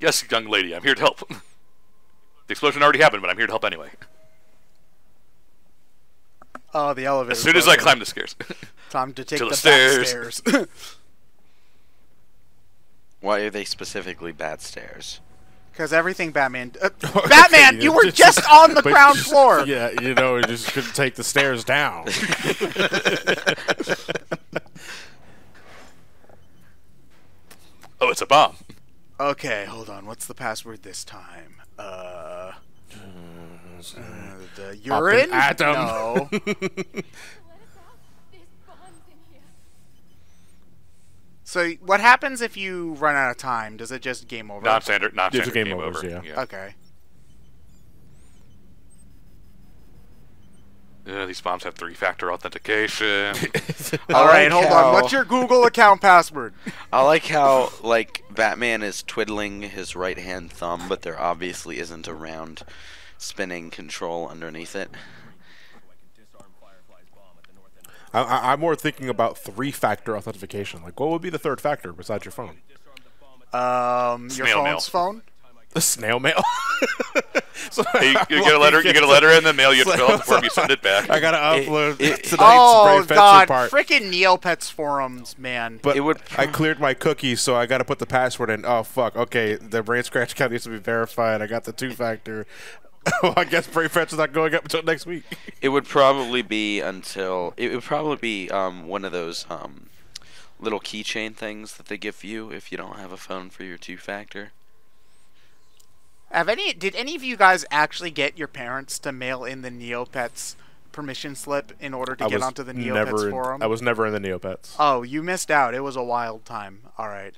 Yes, young lady, I'm here to help. The explosion already happened, but I'm here to help anyway. Oh, the elevator. As soon as I climb the stairs. Time to take the stairs. Back stairs. Why are they specifically bad stairs? Because everything Batman... Batman, okay, you were just on the ground floor! Yeah, you know, it just couldn't take the stairs down. Oh, it's a bomb. Okay, hold on. What's the password this time? The urine? Atom. No. So what happens if you run out of time? Does it just game over? Not standard game over. Yeah. Okay. These bombs have 3-factor authentication. All right, hold on. What's your Google account password? I like how, like, Batman is twiddling his right-hand thumb, but there obviously isn't a round spinning control underneath it. I'm more thinking about 3-factor authentication. Like, what would be the third factor besides your phone? Your phone's phone? The snail mail. So hey, you get a letter. You get a letter in the mail. You fill it before you send it back. I gotta upload tonight's God! Freaking Neopets forums, man. But it would. I cleared my cookies, so I gotta put the password in. Oh fuck! Okay, the brain scratch count needs to be verified. I got the 2-factor. Well, I guess brain scratch is not going up until next week. It would probably be until. It would probably be one of those little keychain things that they give you if you don't have a phone for your 2-factor. Did any of you guys actually get your parents to mail in the Neopets permission slip in order to get onto the Neopets forum? I was never in the Neopets. Oh, you missed out. It was a wild time. All right.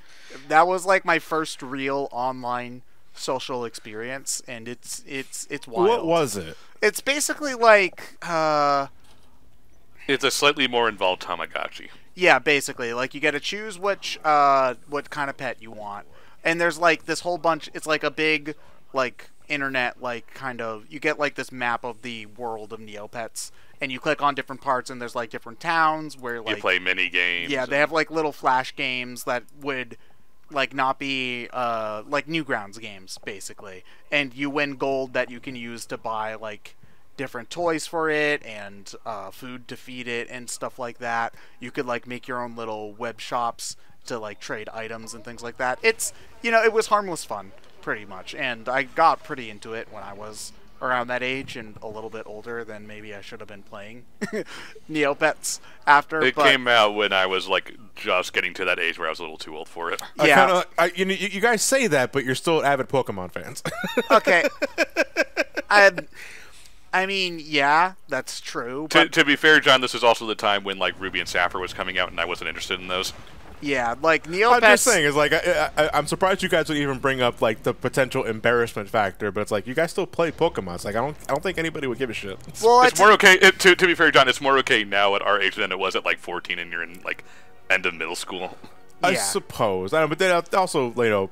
That was like my first real online social experience, and it's wild. What was it? It's basically like... It's a slightly more involved Tamagotchi. Yeah, basically. Like, you get to choose what kind of pet you want. And there's, like, this whole bunch... It's like a big... like internet, like kind of, you get like this map of the world of Neopets, and you click on different parts, and there's like different towns where like you play mini games. Yeah, they have like little flash games that would like not be like Newgrounds games basically, and you win gold that you can use to buy like different toys for it and food to feed it and stuff like that. You could like make your own little web shops to like trade items and things like that. It's, you know, it was harmless fun. Pretty much, and I got pretty into it when I was around that age and a little bit older than maybe I should have been playing Neopets after. It came out when I was like just getting to that age where I was a little too old for it. Yeah, you guys say that, but you're still avid Pokemon fans. Okay, I mean, yeah, that's true. But to be fair, John, this is also the time when like Ruby and Sapphire was coming out, and I wasn't interested in those. Yeah, like Neopets. I'm just saying, is like I'm surprised you guys would even bring up like the potential embarrassment factor, but it's like you guys still play Pokemon. It's like I don't think anybody would give a shit. Well, it's more okay to be fair, John. It's more okay now at our age than it was at like 14, and you're in like end of middle school. Yeah. I suppose. I don't know, but then I also, you know,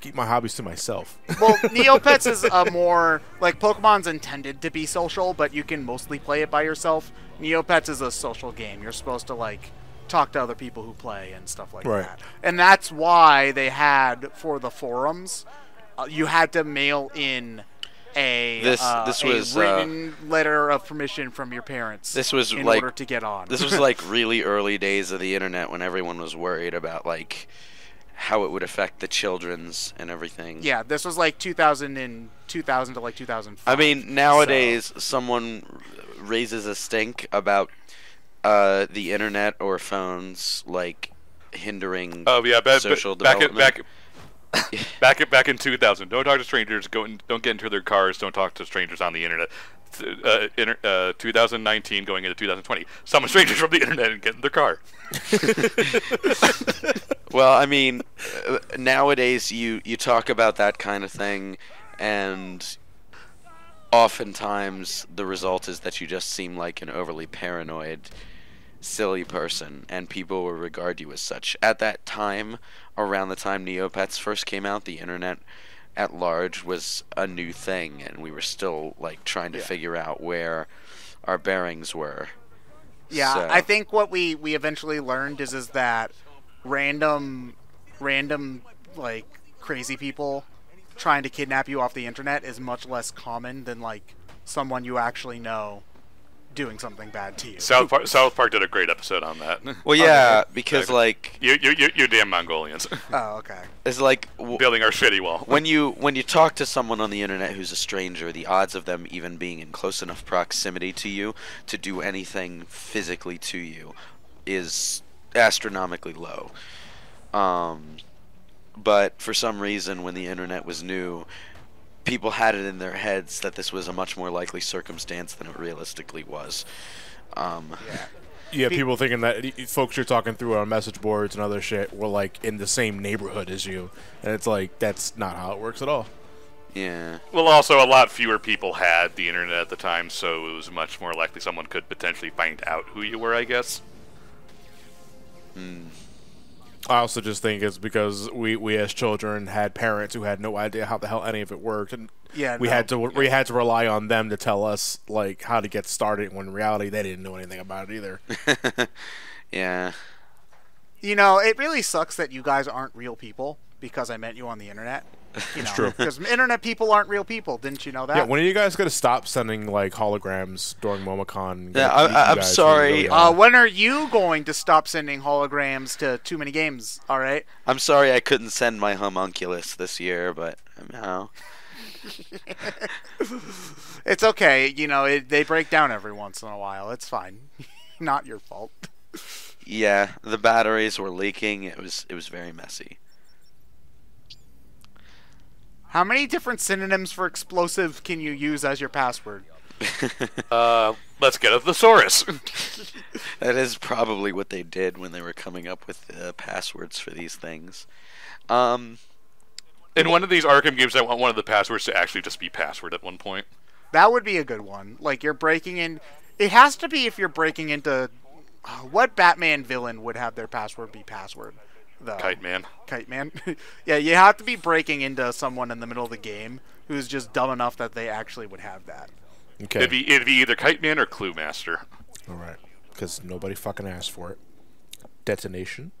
keep my hobbies to myself. Well, Neopets is a more like Pokemon's intended to be social, but you can mostly play it by yourself. Neopets is a social game. You're supposed to like talk to other people who play and stuff like that. And that's why they had, for the forums, you had to mail in a written letter of permission from your parents in order to get on. This was like really early days of the internet when everyone was worried about like how it would affect the children's and everything. Yeah, this was like 2000 to like 2005. I mean, nowadays someone raises a stink about the internet or phones like hindering social development. Back in 2000, don't talk to strangers. Don't get into their cars. Don't talk to strangers on the internet. 2019 going into 2020, summon strangers from the internet and get in their car. Well, I mean, nowadays you talk about that kind of thing, and oftentimes the result is that you just seem like an overly paranoid, silly person, and people will regard you as such. At that time, around the time Neopets first came out, the internet at large was a new thing, and we were still like trying to figure out where our bearings were. Yeah, so I think what we eventually learned is that random like crazy people trying to kidnap you off the internet is much less common than like someone you actually know doing something bad to you. South Park did a great episode on that. Well, yeah, because like you're damn Mongolians. Oh, okay. It's like building our shitty wall. When you talk to someone on the internet who's a stranger, the odds of them even being in close enough proximity to you to do anything physically to you is astronomically low. But for some reason, when the internet was new, people had it in their heads that this was a much more likely circumstance than it realistically was. Yeah, people thinking that folks you're talking through on message boards and other shit were like in the same neighborhood as you, and it's like that's not how it works at all. Yeah. Well, also a lot fewer people had the internet at the time, so it was much more likely someone could potentially find out who you were, I guess. Hmm. I also just think it's because we as children had parents who had no idea how the hell any of it worked, and yeah, we had to rely on them to tell us like how to get started. When in reality, they didn't know anything about it either. Yeah, you know, it really sucks that you guys aren't real people because I met you on the internet. You know, it's true. Because internet people aren't real people. Didn't you know that? Yeah. When are you guys gonna stop sending like holograms during MomoCon? Yeah, I'm sorry. When are you going to stop sending holograms to Too Many Games? All right. I'm sorry I couldn't send my homunculus this year, but no. It's okay. You know, they break down every once in a while. It's fine. Not your fault. Yeah, the batteries were leaking. It was very messy. How many different synonyms for explosive can you use as your password? Let's get a thesaurus. That is probably what they did when they were coming up with passwords for these things. In one of these Arkham games, I want one of the passwords to actually just be password at one point. That would be a good one. Like, you're breaking in... It has to be if you're breaking into... what Batman villain would have their password be password? Though. Kite Man. Kite Man. Yeah, you have to be breaking into someone in the middle of the game who's just dumb enough that they actually would have that. Okay. It'd be either Kite Man or Clue Master. All right, because nobody fucking asked for it. Detonation,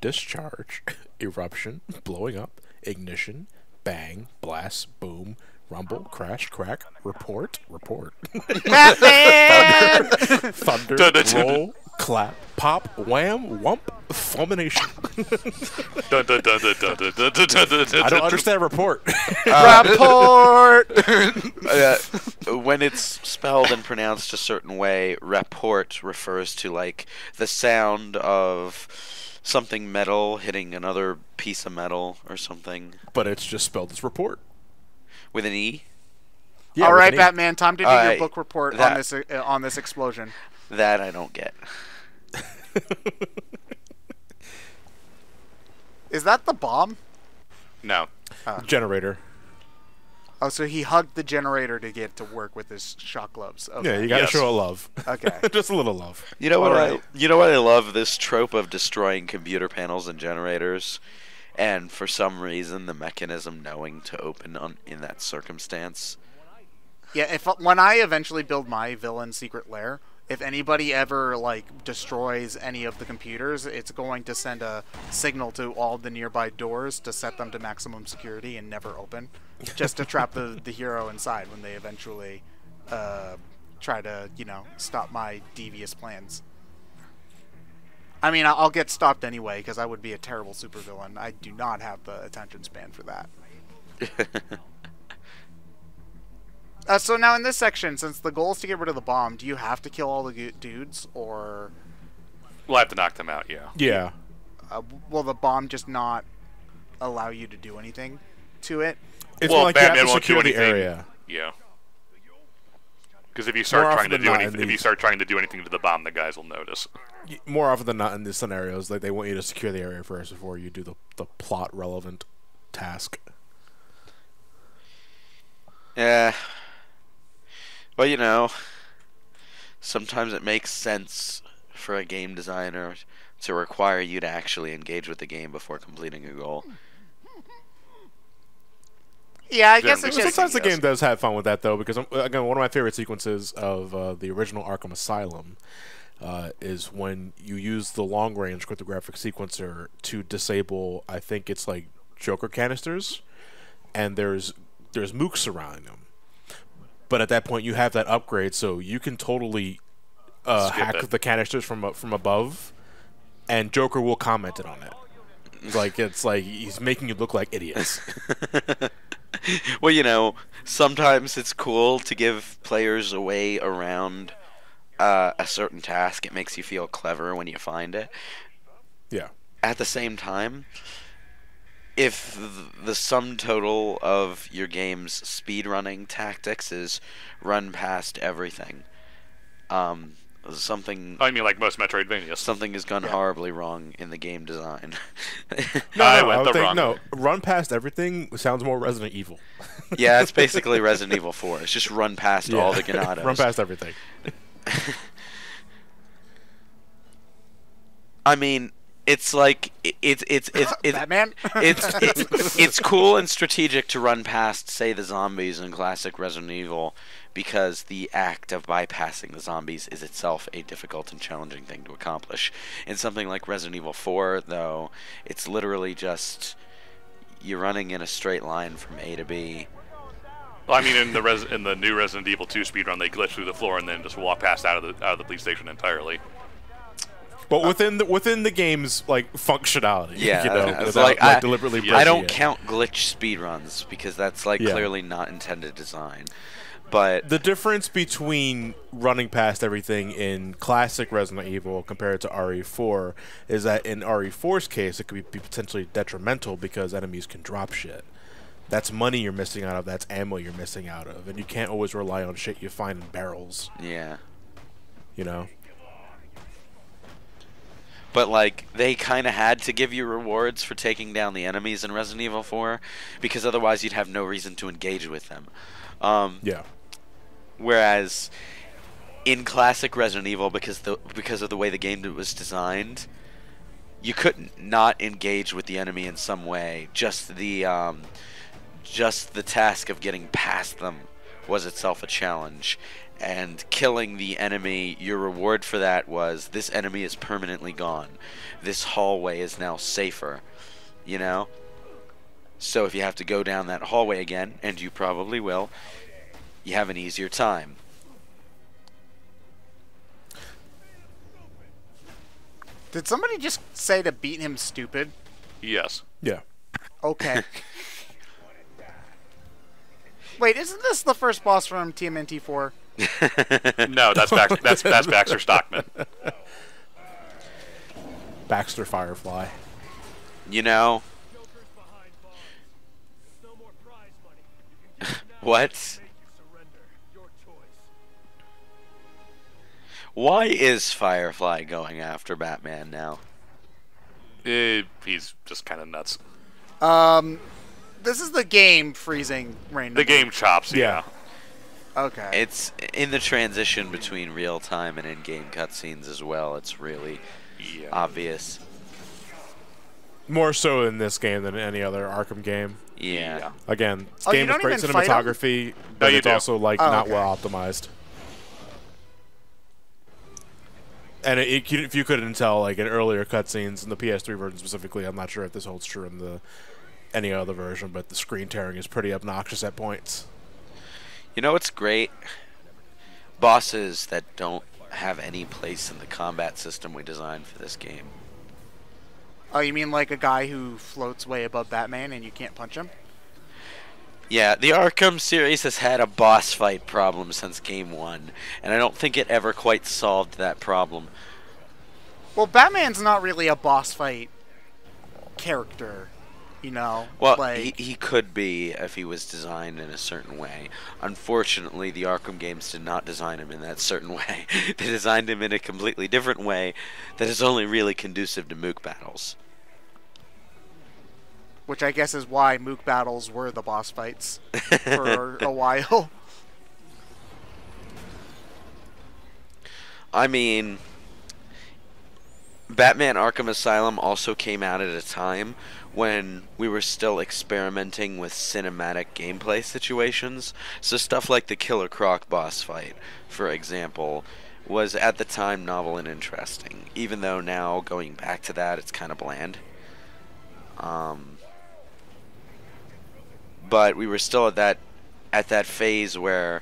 discharge, eruption, blowing up, ignition, bang, blast, boom, rumble, crash, crack, report. Batman! Thunder, roll, clap, pop, wham, wump, fulmination. I don't understand report. Report! When it's spelled and pronounced a certain way, report refers to, like, the sound of something metal hitting another piece of metal or something. But it's just spelled as report. With an E? Yeah, all right, Batman, time to do your book report on this explosion. That I don't get. Is that the bomb? No. Generator. Oh, so he hugged the generator to get to work with his shock gloves. Okay. Yeah, you gotta show a love. Okay. Just a little love. You know what you know what I love? This trope of destroying computer panels and generators. And for some reason, the mechanism knowing to open on in that circumstance. Yeah, when I eventually build my villain secret lair, if anybody ever like destroys any of the computers, it's going to send a signal to all the nearby doors to set them to maximum security and never open, just to trap the hero inside when they eventually try to, you know, stop my devious plans. I mean, I'll get stopped anyway because I would be a terrible supervillain. I do not have the attention span for that. So now in this section, since the goal is to get rid of the bomb, do you have to kill all the dudes, or...? We'll have to knock them out, yeah. Yeah. Will the bomb just not allow you to do anything to it? It's well, like Batman won't do anything. Area. Yeah. Because if you start trying to do anything, to the bomb, the guys will notice. More often than not, in these scenarios, like they want you to secure the area first before you do the plot relevant task. Yeah. Well, you know, sometimes it makes sense for a game designer to require you to actually engage with the game before completing a goal. Yeah, I guess it's just... Sometimes the game does have fun with that, though, because, again, one of my favorite sequences of the original Arkham Asylum is when you use the long-range cryptographic sequencer to disable, I think it's, like, Joker canisters. and there's mooks surrounding them. But at that point, you have that upgrade, so you can totally hack the canisters from above, and Joker will comment on it. Like, it's like he's making you look like idiots. Well, you know, sometimes it's cool to give players a way around a certain task. It makes you feel clever when you find it. Yeah. At the same time, if the sum total of your game's speedrunning tactics is run past everything, something... I mean, like most Metroidvanias. Something has gone horribly wrong in the game design. No, run past everything sounds more Resident Evil. Yeah, it's basically Resident Evil 4. It's just run past all the Ganados. Run past everything. I mean... It's like it's cool and strategic to run past, say, the zombies in classic Resident Evil, because the act of bypassing the zombies is itself a difficult and challenging thing to accomplish. In something like Resident Evil 4, though, it's literally just you're running in a straight line from A to B. Well, I mean, in the new Resident Evil 2 speedrun, they glitch through the floor and then just walk past out of the police station entirely. But within the game's like functionality, yeah, you know, without, like, deliberately. Yeah. I don't count glitch speedruns because that's like clearly not intended design. But the difference between running past everything in classic Resident Evil compared to RE4 is that in RE4's case, it could be potentially detrimental because enemies can drop shit. That's money you're missing out of. That's ammo you're missing out of, and you can't always rely on shit you find in barrels. Yeah, you know. But, like, they kind of had to give you rewards for taking down the enemies in Resident Evil 4, because otherwise you'd have no reason to engage with them. Yeah. Whereas in classic Resident Evil, because of the way the game was designed, you couldn't not engage with the enemy in some way. Just the task of getting past them was itself a challenge. And killing the enemy, your reward for that was, this enemy is permanently gone. This hallway is now safer, you know? So if you have to go down that hallway again, and you probably will, you have an easier time. Did somebody just say to beat him stupid? Yes. Yeah. Okay. Wait, isn't this the first boss from TMNT4? No, that's Baxter Stockman. Baxter Firefly. You know. What? Why is Firefly going after Batman now? He's just kind of nuts. This is the game freezing randomly. The game chops. Yeah. Okay. It's in the transition between real-time and in-game cutscenes as well. It's really obvious. More so in this game than any other Arkham game. Yeah. Again, this game with great cinematography, but it's also like not well optimized. And if you couldn't tell, like in earlier cutscenes in the PS3 version specifically, I'm not sure if this holds true in the any other version, but the screen tearing is pretty obnoxious at points. You know what's great? Bosses that don't have any place in the combat system we designed for this game. Oh, you mean like a guy who floats way above Batman and you can't punch him? Yeah, the Arkham series has had a boss fight problem since game 1, and I don't think it ever quite solved that problem. Well, Batman's not really a boss fight character. You know, well, like... he could be if he was designed in a certain way. Unfortunately, the Arkham games did not design him in that certain way. They designed him in a completely different way that is only really conducive to mook battles. Which I guess is why mook battles were the boss fights for a while. I mean... Batman Arkham Asylum also came out at a time when we were still experimenting with cinematic gameplay situations. So stuff like the Killer Croc boss fight, for example, was at the time novel and interesting. Even though now, going back to that, it's kind of bland. but we were still at that phase where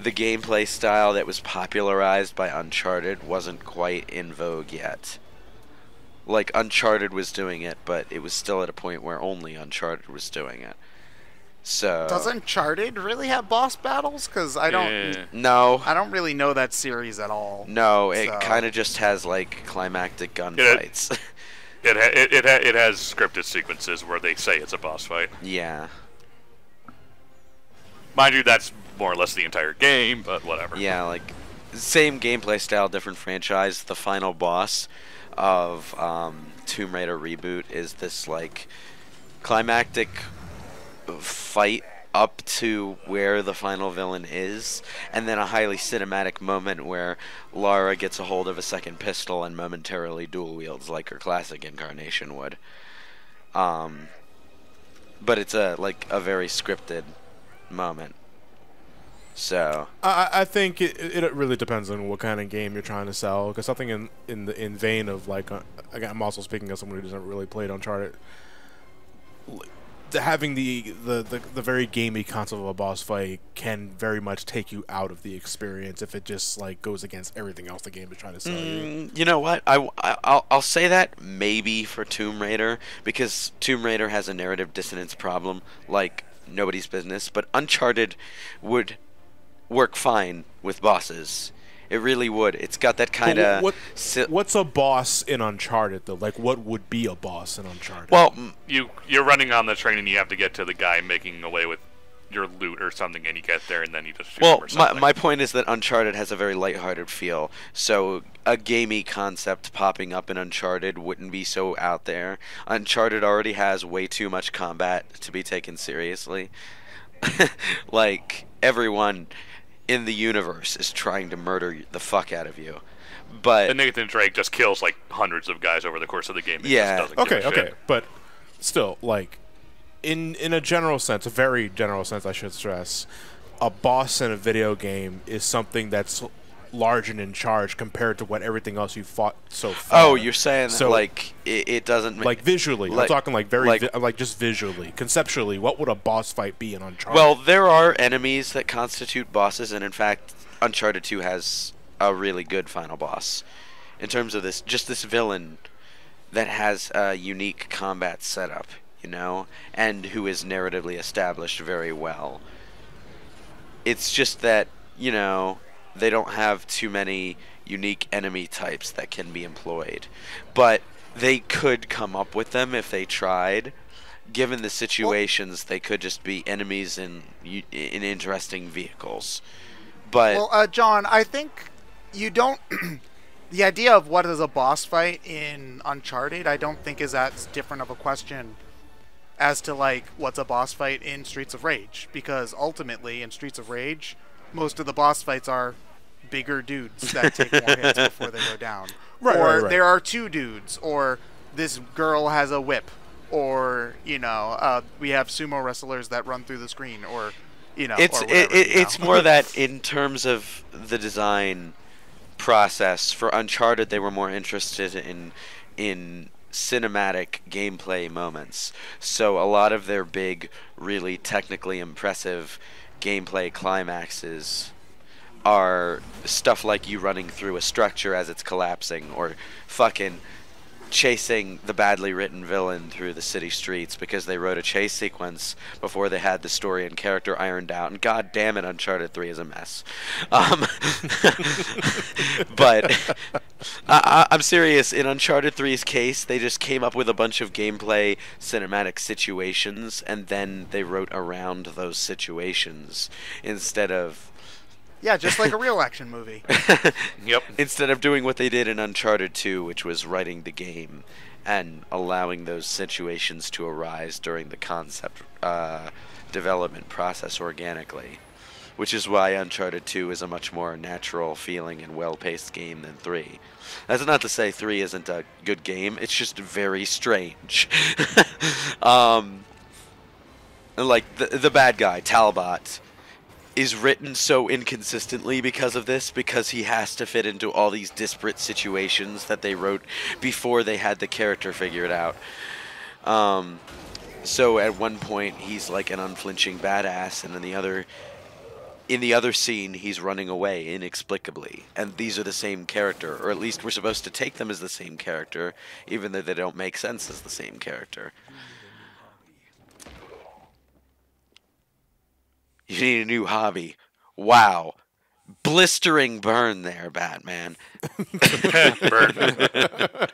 the gameplay style that was popularized by Uncharted wasn't quite in vogue yet. Like, Uncharted was doing it, but it was still at a point where only Uncharted was doing it. So does Uncharted really have boss battles? Because I don't. Yeah. No, I don't really know that series at all. No, it kind of just has like climactic gunfights. It has scripted sequences where they say it's a boss fight. Yeah. Mind you, that's more or less the entire game, but whatever. Yeah, like same gameplay style, different franchise. The final boss of Tomb Raider reboot is this like climactic fight up to where the final villain is, and then a highly cinematic moment where Lara gets a hold of a second pistol and momentarily dual wields like her classic incarnation would. But it's a very scripted moment. So I think it really depends on what kind of game you're trying to sell, because something in vein of like I'm also speaking as someone who doesn't really play Uncharted. Having the very gamey concept of a boss fight can very much take you out of the experience if it just like goes against everything else the game is trying to sell you. You know what? I'll say that maybe for Tomb Raider, because Tomb Raider has a narrative dissonance problem like nobody's business, but Uncharted would work fine with bosses. It really would. It's got that kind of... What's a boss in Uncharted, though? Like, what would be a boss in Uncharted? Well, you're running on the train and you have to get to the guy making away with your loot or something, and you get there and then you just shoot him or something. My point is that Uncharted has a very lighthearted feel, so a gamey concept popping up in Uncharted wouldn't be so out there. Uncharted already has way too much combat to be taken seriously. Like, everyone in the universe is trying to murder the fuck out of you, but Nathan Drake just kills like hundreds of guys over the course of the game. Yeah, okay, but still, like in a general sense, a very general sense, I should stress, a boss in a video game is something that's large and in charge compared to what everything else you fought so far. Oh, you're saying so, like it doesn't like visually. Like, I'm talking like very like just visually, conceptually. What would a boss fight be in Uncharted? Well, there are enemies that constitute bosses, and in fact, Uncharted 2 has a really good final boss in terms of this. Just this villain that has a unique combat setup, you know, and who is narratively established very well. It's just that, you know, they don't have too many unique enemy types that can be employed, but they could come up with them if they tried. Given the situations, they could just be enemies in interesting vehicles. But John, I think you don't the idea of what is a boss fight in Uncharted, I don't think is as different of a question as to like what's a boss fight in Streets of Rage, because ultimately in Streets of Rage, most of the boss fights are bigger dudes that take more hits before they go down. Right, or there are two dudes, or this girl has a whip, or, you know, we have sumo wrestlers that run through the screen, or, you know. It's, or whatever, it's more that in terms of the design process, for Uncharted, they were more interested in cinematic gameplay moments. So a lot of their big, really technically impressive gameplay climaxes are stuff like you running through a structure as it's collapsing, or fucking chasing the badly written villain through the city streets because they wrote a chase sequence before they had the story and character ironed out. And god damn it, Uncharted 3 is a mess. But I'm serious. In Uncharted 3's case, they just came up with a bunch of gameplay cinematic situations, and then they wrote around those situations instead of... Yeah, just like a real action movie. Yep. Instead of doing what they did in Uncharted 2, which was writing the game and allowing those situations to arise during the concept development process organically, which is why Uncharted 2 is a much more natural feeling and well-paced game than 3. That's not to say 3 isn't a good game. It's just very strange. Like the bad guy, Talbot, is written so inconsistently because of this, because he has to fit into all these disparate situations that they wrote before they had the character figured out. So at one point he's like an unflinching badass, and in the other scene he's running away inexplicably. And these are the same character, or at least we're supposed to take them as the same character, even though they don't make sense as the same character. You need a new hobby. Wow. Blistering burn there, Batman. Burn.